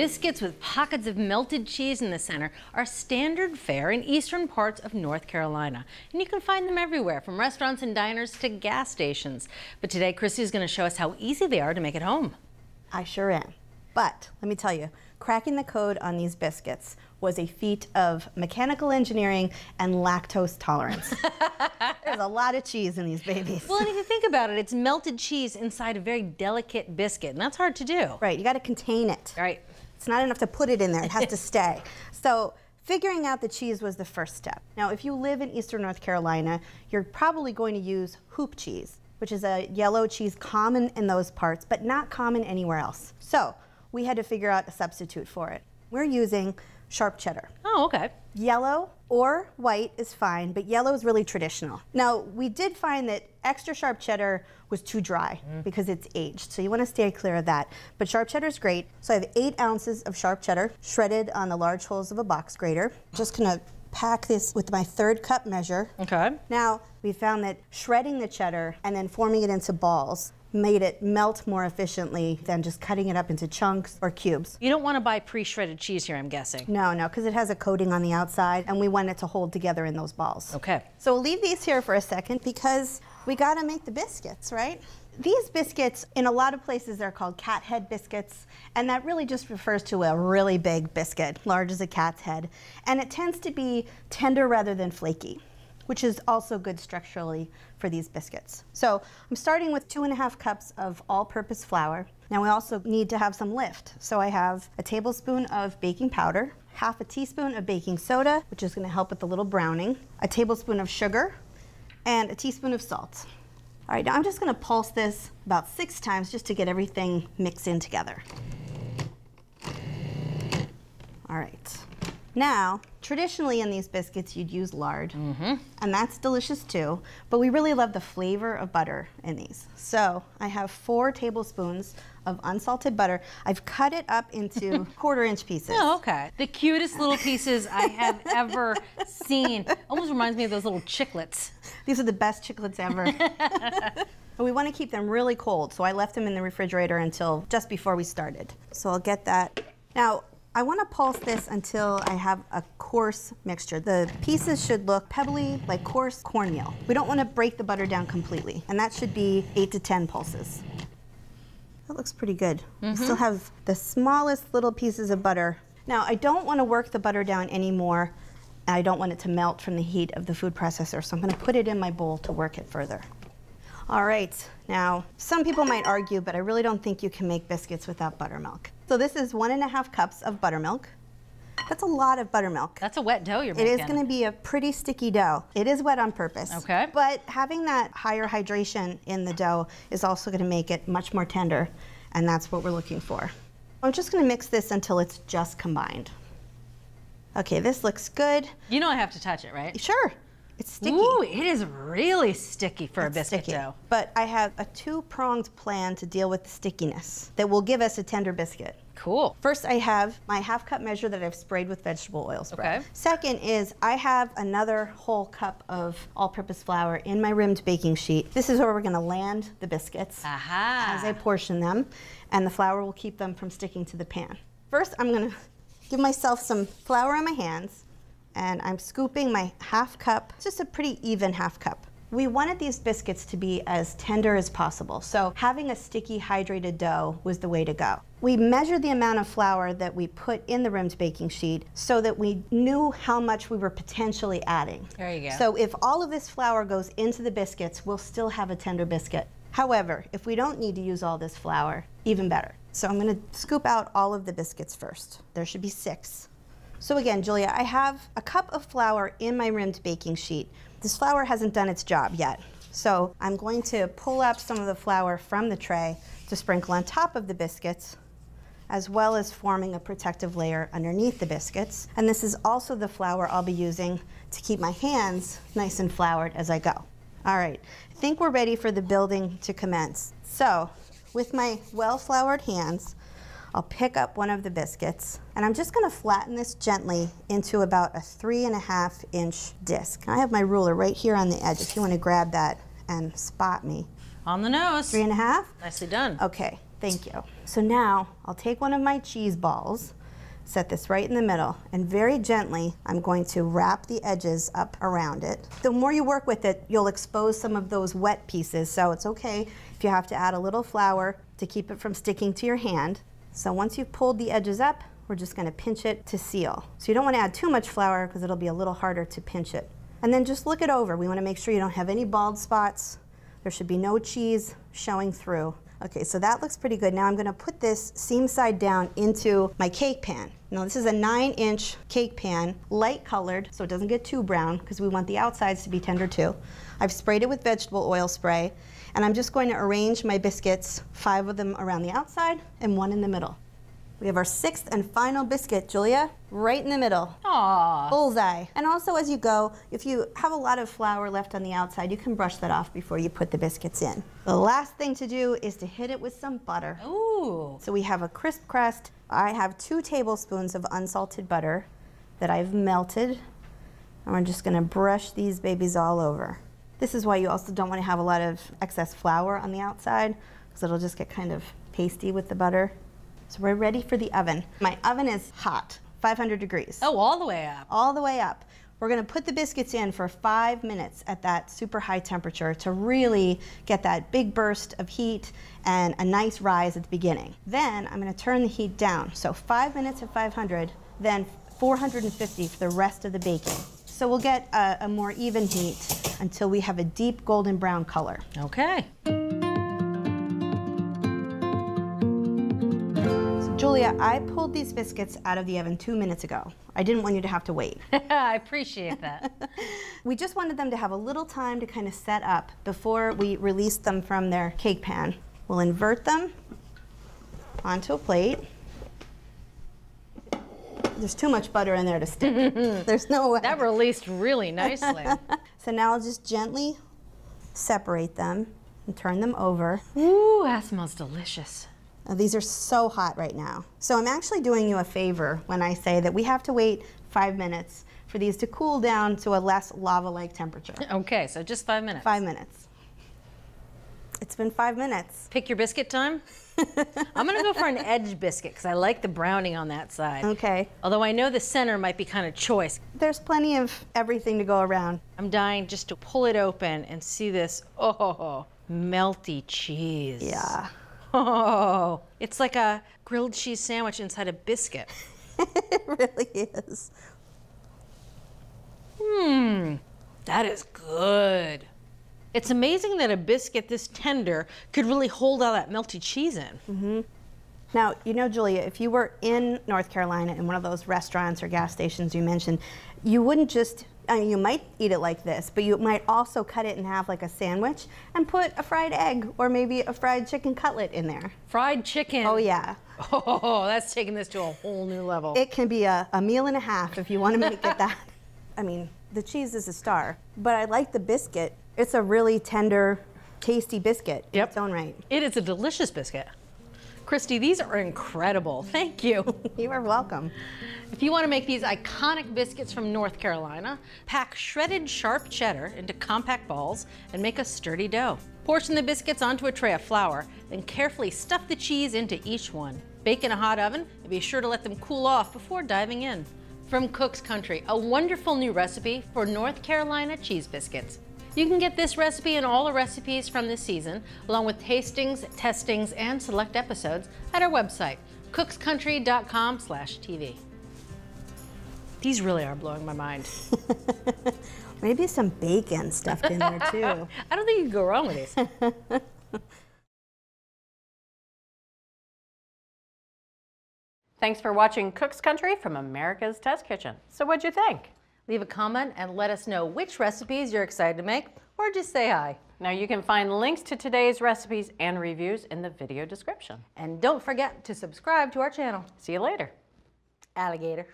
Biscuits with pockets of melted cheese in the center are standard fare in eastern parts of North Carolina. And you can find them everywhere, from restaurants and diners to gas stations. But today, Chrissy is going to show us how easy they are to make at home. I sure am. But let me tell you, cracking the code on these biscuits was a feat of mechanical engineering and lactose tolerance. There's a lot of cheese in these babies. Well, and if you think about it, it's melted cheese inside a very delicate biscuit, and that's hard to do. Right, you got to contain it. Right. It's not enough to put it in there, it has to stay. So figuring out the cheese was the first step. Now, if you live in eastern North Carolina, you're probably going to use hoop cheese, which is a yellow cheese common in those parts, but not common anywhere else. So we had to figure out a substitute for it. We're using sharp cheddar. Oh, okay. Yellow or white is fine, but yellow is really traditional. Now, we did find that extra sharp cheddar was too dry because it's aged, so you want to stay clear of that. But sharp cheddar is great. So I have 8 ounces of sharp cheddar shredded on the large holes of a box grater. Just gonna pack this with my 3rd cup measure. Okay. Now, we found that shredding the cheddar and then forming it into balls made it melt more efficiently than just cutting it up into chunks or cubes. You don't want to buy pre-shredded cheese here, I'm guessing. No, because it has a coating on the outside, and we want it to hold together in those balls. Okay. So we'll leave these here for a second because we got to make the biscuits, right? These biscuits, in a lot of places, they're called cat head biscuits, and that really just refers to a really big biscuit, large as a cat's head, and it tends to be tender rather than flaky, which is also good structurally for these biscuits. So I'm starting with 2.5 cups of all-purpose flour. Now we also need to have some lift. So I have a tablespoon of baking powder, half a teaspoon of baking soda, which is gonna help with the little browning, a tablespoon of sugar, and a teaspoon of salt. All right, now I'm just gonna pulse this about 6 times just to get everything mixed in together. All right. Now, traditionally in these biscuits, you'd use lard, and that's delicious too, but we really love the flavor of butter in these. So I have 4 tablespoons of unsalted butter. I've cut it up into 1/4-inch pieces. Oh, okay. The cutest little pieces I have ever seen. Almost reminds me of those little chiclets. These are the best chiclets ever. And we want to keep them really cold, so I left them in the refrigerator until just before we started. So I'll get that. Now, I want to pulse this until I have a coarse mixture. The pieces should look pebbly, like coarse cornmeal. We don't want to break the butter down completely, and that should be 8 to 10 pulses. That looks pretty good. I still have the smallest little pieces of butter. Now, I don't want to work the butter down anymore, and I don't want it to melt from the heat of the food processor, so I'm going to put it in my bowl to work it further. All right, now, some people might argue, but I really don't think you can make biscuits without buttermilk. So this is 1.5 cups of buttermilk. That's a lot of buttermilk. That's a wet dough you're making. It is gonna be a pretty sticky dough. It is wet on purpose. Okay. But having that higher hydration in the dough is also gonna make it much more tender, and that's what we're looking for. I'm just gonna mix this until it's just combined. Okay, this looks good. You know I have to touch it, right? Sure. It's sticky. Ooh, it is really sticky for a biscuit dough. But I have a 2-pronged plan to deal with the stickiness that will give us a tender biscuit. Cool. First, I have my 1/2 cup measure that I've sprayed with vegetable oil spray. Okay. Second is I have another 1 cup of all-purpose flour in my rimmed baking sheet. This is where we're gonna land the biscuits as I portion them, and the flour will keep them from sticking to the pan. First, I'm gonna give myself some flour on my hands, and I'm scooping my 1/2 cup, just a pretty even 1/2 cup. We wanted these biscuits to be as tender as possible, so having a sticky, hydrated dough was the way to go. We measured the amount of flour that we put in the rimmed baking sheet so that we knew how much we were potentially adding. There you go. So if all of this flour goes into the biscuits, we'll still have a tender biscuit. However, if we don't need to use all this flour, even better. So I'm gonna scoop out all of the biscuits first. There should be 6. So again, Julia, I have 1 cup of flour in my rimmed baking sheet. This flour hasn't done its job yet. So I'm going to pull up some of the flour from the tray to sprinkle on top of the biscuits, as well as forming a protective layer underneath the biscuits. And this is also the flour I'll be using to keep my hands nice and floured as I go. All right, I think we're ready for the building to commence. So with my well-floured hands, I'll pick up one of the biscuits, and I'm just gonna flatten this gently into about a 3.5-inch disc. I have my ruler right here on the edge if you wanna grab that and spot me. On the nose. 3.5? Nicely done. Okay, Thank you. So now I'll take one of my cheese balls, set this right in the middle, and very gently I'm going to wrap the edges up around it. The more you work with it, you'll expose some of those wet pieces, so it's okay if you have to add a little flour to keep it from sticking to your hand. So once you've pulled the edges up, we're just going to pinch it to seal. So you don't want to add too much flour because it'll be a little harder to pinch it. And then just look it over. We want to make sure you don't have any bald spots. There should be no cheese showing through. Okay, so that looks pretty good. Now I'm going to put this seam side down into my cake pan. Now this is a 9-inch cake pan, light colored, so it doesn't get too brown because we want the outsides to be tender too. I've sprayed it with vegetable oil spray, and I'm just going to arrange my biscuits, 5 of them around the outside and 1 in the middle. We have our 6th and final biscuit, Julia, right in the middle. Aww. Bullseye. And also as you go, if you have a lot of flour left on the outside, you can brush that off before you put the biscuits in. The last thing to do is to hit it with some butter. Ooh. So we have a crisp crust. I have 2 tablespoons of unsalted butter that I've melted. And we're just gonna brush these babies all over. This is why you also don't wanna have a lot of excess flour on the outside, because it'll just get kind of pasty with the butter. So we're ready for the oven. My oven is hot, 500 degrees. Oh, all the way up. All the way up. We're gonna put the biscuits in for 5 minutes at that super high temperature to really get that big burst of heat and a nice rise at the beginning. Then I'm gonna turn the heat down. So 5 minutes at 500, then 450 for the rest of the baking. So we'll get a more even heat until we have a deep golden brown color. Okay. Julia, I pulled these biscuits out of the oven 2 minutes ago. I didn't want you to have to wait. I appreciate that. We just wanted them to have a little time to kind of set up before we release them from their cake pan. We'll invert them onto a plate. There's too much butter in there to stick. There's no way. That released really nicely. So now I'll just gently separate them and turn them over. Ooh, that smells delicious. These are so hot right now. So I'm actually doing you a favor when I say that we have to wait 5 minutes for these to cool down to a less lava-like temperature. Okay, so just 5 minutes. 5 minutes. It's been 5 minutes. Pick your biscuit time. I'm gonna go for an edge biscuit because I like the browning on that side. Okay. Although I know the center might be kind of choice. There's plenty of everything to go around. I'm dying just to pull it open and see this, oh, melty cheese. Yeah. Oh, it's like a grilled cheese sandwich inside a biscuit. It really is. That is good. It's amazing that a biscuit this tender could really hold all that melty cheese in. Mm-hmm. Now, you know, Julia, if you were in North Carolina in one of those restaurants or gas stations you mentioned, you wouldn't just, I mean, you might eat it like this, but you might also cut it and have like a sandwich and put a fried egg or maybe a fried chicken cutlet in there. Fried chicken? Oh, yeah. Oh, that's taking this to a whole new level. It can be a meal and a half if you want to make it that. I mean, the cheese is a star, but I like the biscuit. It's a really tender, tasty biscuit in its own right. It is a delicious biscuit. Christy, these are incredible. Thank you. You are welcome. If you want to make these iconic biscuits from North Carolina, pack shredded sharp cheddar into compact balls and make a sturdy dough. Portion the biscuits onto a tray of flour, then carefully stuff the cheese into each one. Bake in a hot oven and be sure to let them cool off before diving in. From Cook's Country, a wonderful new recipe for North Carolina cheese biscuits. You can get this recipe and all the recipes from this season, along with tastings, testings, and select episodes at our website, cookscountry.com/tv. These really are blowing my mind. Maybe some bacon stuffed in there, too. I don't think you can go wrong with these. Thanks for watching Cook's Country from America's Test Kitchen. So what'd you think? Leave a comment and let us know which recipes you're excited to make, or just say hi. Now you can find links to today's recipes and reviews in the video description. And don't forget to subscribe to our channel. See you later. Alligator.